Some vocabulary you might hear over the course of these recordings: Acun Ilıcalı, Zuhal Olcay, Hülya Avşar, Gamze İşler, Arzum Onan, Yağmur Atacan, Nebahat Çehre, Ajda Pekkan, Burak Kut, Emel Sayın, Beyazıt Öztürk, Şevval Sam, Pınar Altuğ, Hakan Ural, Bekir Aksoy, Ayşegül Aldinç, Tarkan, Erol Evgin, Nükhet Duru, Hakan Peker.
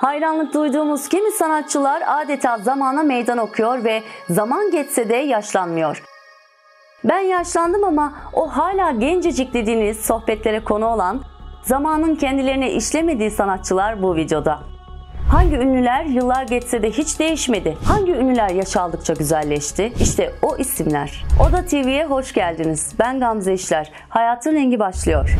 Hayranlık duyduğumuz kimi sanatçılar adeta zamana meydan okuyor ve zaman geçse de yaşlanmıyor. Ben yaşlandım ama o hala gencecik dediğiniz, sohbetlere konu olan, zamanın kendilerine işlemediği sanatçılar bu videoda. Hangi ünlüler yıllar geçse de hiç değişmedi? Hangi ünlüler yaş aldıkça güzelleşti? İşte o isimler. Oda TV'ye hoş geldiniz. Ben Gamze İşler. Hayatın rengi başlıyor.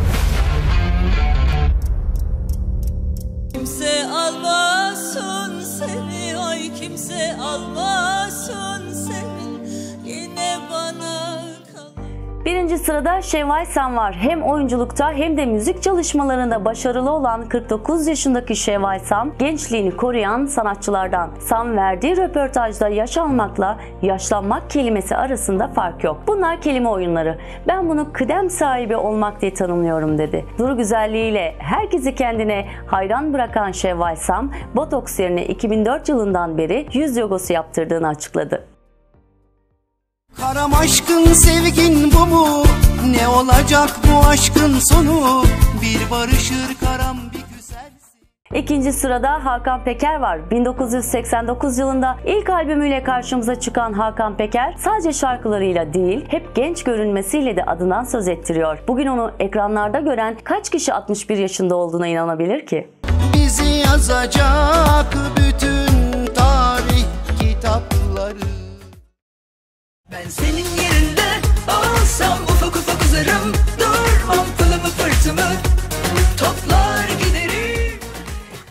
Kimse almasın seni, ay kimse almasın seni, yine bana kal. Birinci sırada Şevval Sam var. Hem oyunculukta hem de müzik çalışmalarında başarılı olan 49 yaşındaki Şevval Sam, gençliğini koruyan sanatçılardan. Sam verdiği röportajda yaş almakla yaşlanmak kelimesi arasında fark yok. Bunlar kelime oyunları. Ben bunu kıdem sahibi olmak diye tanımlıyorum dedi. Duru güzelliğiyle herkesi kendine hayran bırakan Şevval Sam, botoks yerine 2004 yılından beri yüz yogosu yaptırdığını açıkladı. Karam aşkın sevgin bu mu? Ne olacak bu aşkın sonu? Bir barışır karam bir güzelsin. İkinci sırada Hakan Peker var. 1989 yılında ilk albümüyle karşımıza çıkan Hakan Peker sadece şarkılarıyla değil, hep genç görünmesiyle de adından söz ettiriyor. Bugün onu ekranlarda gören kaç kişi 61 yaşında olduğuna inanabilir ki? Bizi yazacak bütün tarih kitapları. Ben senin yerinde olsam ufak ufak uzarım, durmam kılımı fırtımı toplar giderim.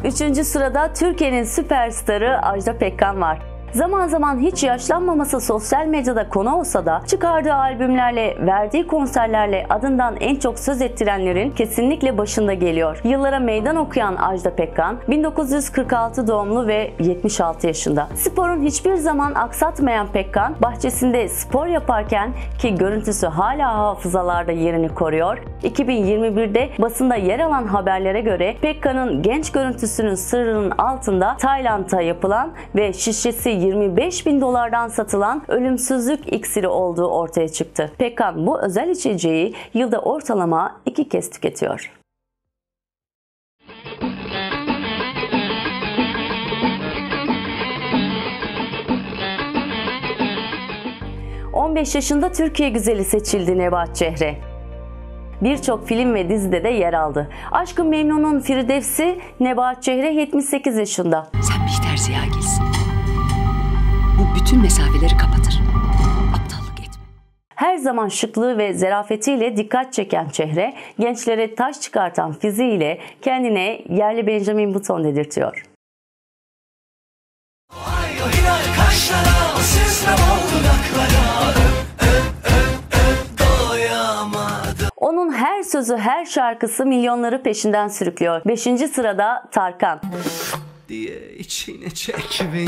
Üçüncü sırada Türkiye'nin süperstarı Ajda Pekkan var. Zaman zaman hiç yaşlanmaması sosyal medyada konu olsa da çıkardığı albümlerle, verdiği konserlerle adından en çok söz ettirenlerin kesinlikle başında geliyor. Yıllara meydan okuyan Ajda Pekkan 1946 doğumlu ve 76 yaşında. Sporun hiçbir zaman aksatmayan Pekkan, bahçesinde spor yaparken ki görüntüsü hala hafızalarda yerini koruyor. 2021'de basında yer alan haberlere göre Pekkan'ın genç görüntüsünün sırrının altında Tayland'a yapılan ve şişesi $25.000'dan satılan ölümsüzlük iksiri olduğu ortaya çıktı. Pekkan bu özel içeceği yılda ortalama 2 kez tüketiyor. ...15 yaşında Türkiye güzeli seçildi Nebahat Çehre. Birçok film ve dizide de yer aldı. Aşk-ı Memnun'un Firdevsi Nebahat Çehre 78 yaşında. Sen Bihter Ziya gitsin. Bu bütün mesafeleri kapatır. Aptallık etme. Her zaman şıklığı ve zerafetiyle dikkat çeken Çehre, gençlere taş çıkartan fiziğiyle kendine yerli Benjamin Button dedirtiyor. Onun her sözü, her şarkısı milyonları peşinden sürüklüyor. 5. sırada Tarkan. Diye içine çek beni.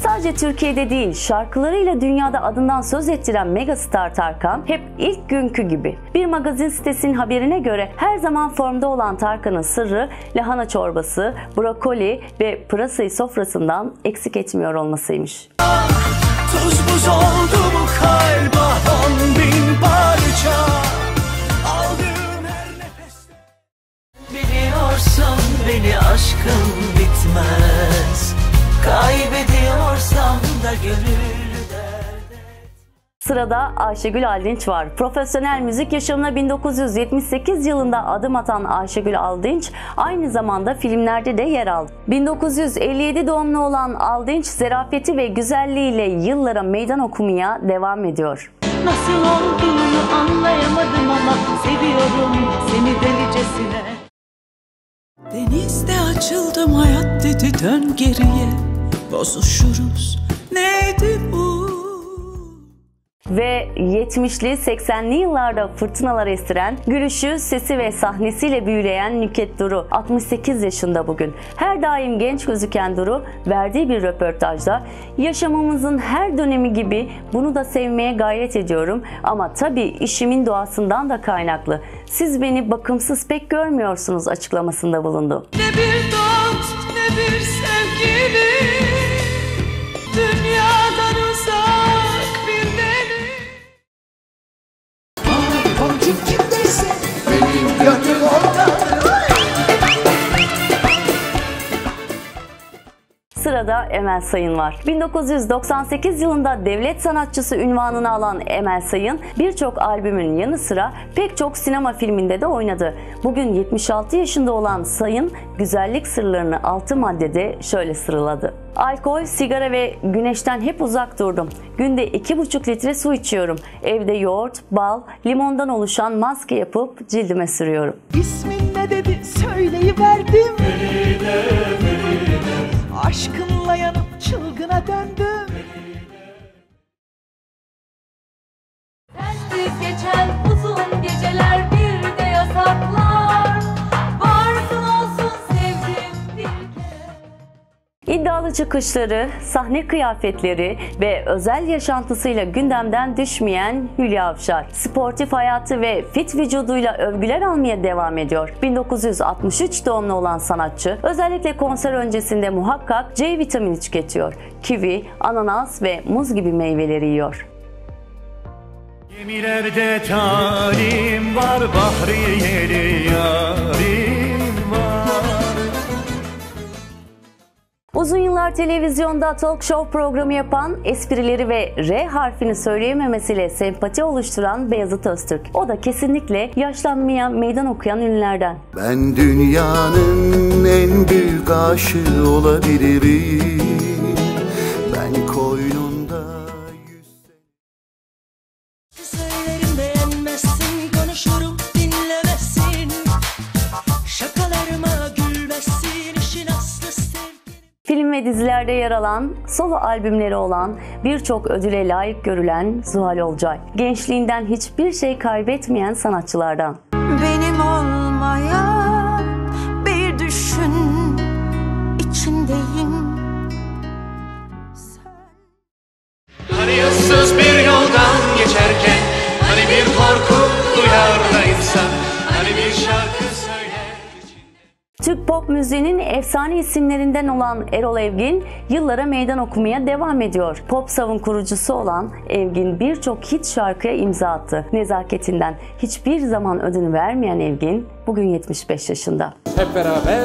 Sadece Türkiye'de değil, şarkılarıyla dünyada adından söz ettiren megastar Tarkan hep ilk günkü gibi. Bir magazin sitesinin haberine göre her zaman formda olan Tarkan'ın sırrı lahana çorbası, brokoli ve pırasayı sofrasından eksik etmiyor olmasıymış. Tuz buz oldu bu kalba 10.000 parça aldım her nefeste. Biliyorsun beni aşkım bitmez, kaybediyorsam da gönül derde. Sırada Ayşegül Aldinç var. Profesyonel müzik yaşamına 1978 yılında adım atan Ayşegül Aldinç aynı zamanda filmlerde de yer aldı. 1957 doğumlu olan Aldinç zerafeti ve güzelliğiyle yıllara meydan okumaya devam ediyor. Nasıl olduğunu anlayamadım ama seviyorum seni delicesine. Denizde açıldım hayat dedi dön geriye. Bozuşuruz. Neydi bu? Ve 70'li 80'li yıllarda fırtınalar estiren, gülüşü, sesi ve sahnesiyle büyüleyen Nükhet Duru 68 yaşında bugün. Her daim genç gözüken Duru verdiği bir röportajda yaşamımızın her dönemi gibi bunu da sevmeye gayret ediyorum ama tabii işimin doğasından da kaynaklı. Siz beni bakımsız pek görmüyorsunuz açıklamasında bulundu. Ne bir dost ne bir sevgili. Kim kimdeyse benim gönlüm orada. Sırada Emel Sayın var. 1998 yılında devlet sanatçısı unvanını alan Emel Sayın birçok albümün yanı sıra pek çok sinema filminde de oynadı. Bugün 76 yaşında olan Sayın güzellik sırlarını 6 maddede şöyle sıraladı. Alkol, sigara ve güneşten hep uzak durdum. Günde 2,5 litre su içiyorum. Evde yoğurt, bal, limondan oluşan maske yapıp cildime sürüyorum. İsmin ne dedi söyleyiverdim. Feride, Feride. Aşkınla yanıp çılgına döndüm. Bensiz geçen uzun geceler bir de yasaklar. Varsın olsun sevdim bir kere. İddialı çıkışları, sahne kıyafetleri ve özel yaşantısıyla gündemden düşmeyen Hülya Avşar, sportif hayatı ve fit vücuduyla övgüler almaya devam ediyor. 1963 doğumlu olan sanatçı, özellikle konser öncesinde muhakkak C vitamini tüketiyor. Kivi, ananas ve muz gibi meyveleri yiyor. Gemilerde talim var, bahriyeli yarim var. Uzun yıllar televizyonda talk show programı yapan, esprileri ve R harfini söyleyememesiyle sempati oluşturan Beyazıt Öztürk. O da kesinlikle yaşlanmaya meydan okuyan ünlülerden. Ben dünyanın en büyük aşığı olabilirim. Ben koynum. Film ve dizilerde yer alan, solo albümleri olan, birçok ödüle layık görülen Zuhal Olcay. Gençliğinden hiçbir şey kaybetmeyen sanatçılardan. Benim olmaya bir düşün, içindeyim. Hani ıssız bir yoldan geçerken, hani bir korku duyar da insan, hani bir şarkı. Türk pop müziğinin efsane isimlerinden olan Erol Evgin yıllara meydan okumaya devam ediyor. Pop Sav'ın kurucusu olan Evgin birçok hit şarkıya imza attı. Nezaketinden hiçbir zaman ödün vermeyen Evgin bugün 75 yaşında. Hep beraber.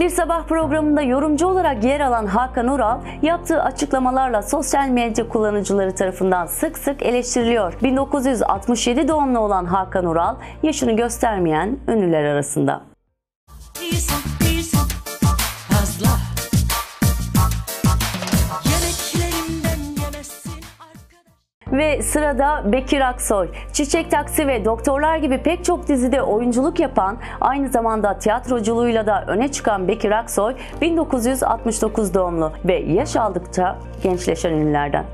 Bir sabah programında yorumcu olarak yer alan Hakan Ural yaptığı açıklamalarla sosyal medya kullanıcıları tarafından sık sık eleştiriliyor. 1967 doğumlu olan Hakan Ural yaşını göstermeyen ünlüler arasında. Ve sırada Bekir Aksoy. Çiçek Taksi ve Doktorlar gibi pek çok dizide oyunculuk yapan, aynı zamanda tiyatroculuğuyla da öne çıkan Bekir Aksoy 1969 doğumlu ve yaş aldıkça gençleşen ünlülerden.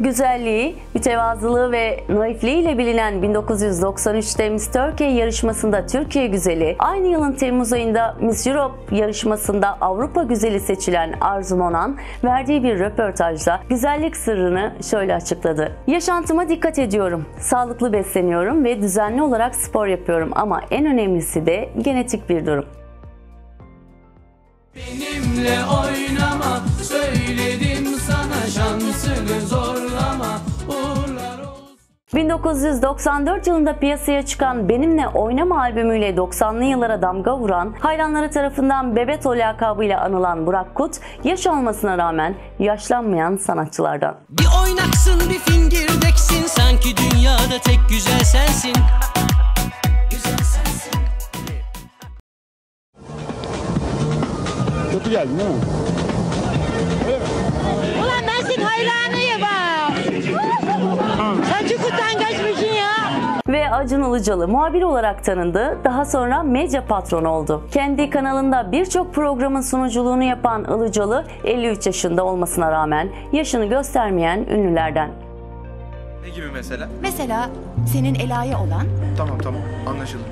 Güzelliği, mütevazılığı ve naifliğiyle bilinen 1993'te Miss Turkey yarışmasında Türkiye güzeli, aynı yılın Temmuz ayında Miss Europe yarışmasında Avrupa güzeli seçilen Arzum Onan verdiği bir röportajda güzellik sırrını şöyle açıkladı. Yaşantıma dikkat ediyorum, sağlıklı besleniyorum ve düzenli olarak spor yapıyorum ama en önemlisi de genetik bir durum. Benimle oynama, söyledim sana şansını zorlama. 1994 yılında piyasaya çıkan Benimle Oynama albümüyle 90'lı yıllara damga vuran, hayranları tarafından Bebeto lakabıyla anılan Burak Kut, yaş almasına rağmen yaşlanmayan sanatçılardan. Bir oynaksın bir fingirdeksin, sanki dünyada tek güzel sensin. Kötü geldin değil mi? Ulan ben senin hayranıyım ha! Saçıkuttan kaçmışsın ya! Ve Acun Ilıcalı muhabir olarak tanındı, daha sonra medya patronu oldu. Kendi kanalında birçok programın sunuculuğunu yapan Ilıcalı, 53 yaşında olmasına rağmen yaşını göstermeyen ünlülerden. Ne gibi mesela? Mesela senin Ela'ya olan... Tamam, anlaşıldı.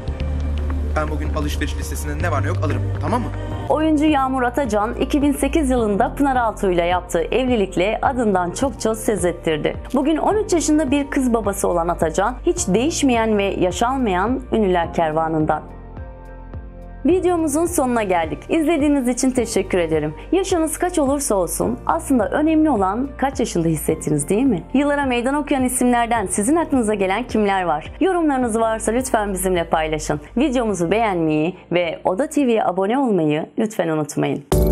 Ben bugün alışveriş listesinde ne var ne yok alırım, tamam mı? Oyuncu Yağmur Atacan 2008 yılında Pınar Altuğ ile yaptığı evlilikle adından çokça söz ettirdi. Bugün 13 yaşında bir kız babası olan Atacan hiç değişmeyen ve yaşalmayan ünlüler kervanından. Videomuzun sonuna geldik. İzlediğiniz için teşekkür ederim. Yaşınız kaç olursa olsun aslında önemli olan kaç yaşında hissettiniz, değil mi? Yıllara meydan okuyan isimlerden sizin aklınıza gelen kimler var? Yorumlarınız varsa lütfen bizimle paylaşın. Videomuzu beğenmeyi ve Oda TV'ye abone olmayı lütfen unutmayın.